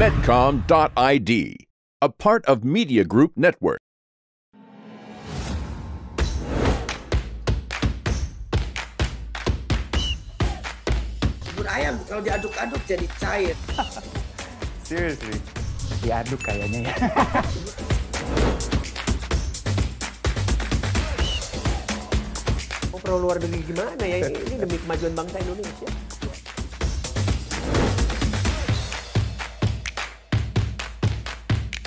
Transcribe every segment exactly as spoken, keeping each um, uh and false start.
medcom dot I D, a part of Media Group Network. Ayam kalau diaduk-aduk jadi cair. Seriously, diaduk kayaknya ya. Perlu luar negeri gimana ya? Ini demi kemajuan bangsa Indonesia.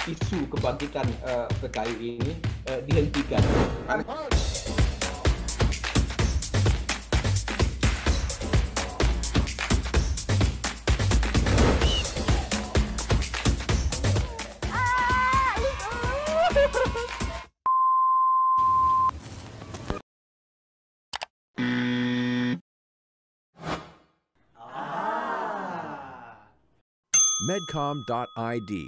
Isu kebangkitan uh, P K I ini uh, dihentikan. medcom dot I D,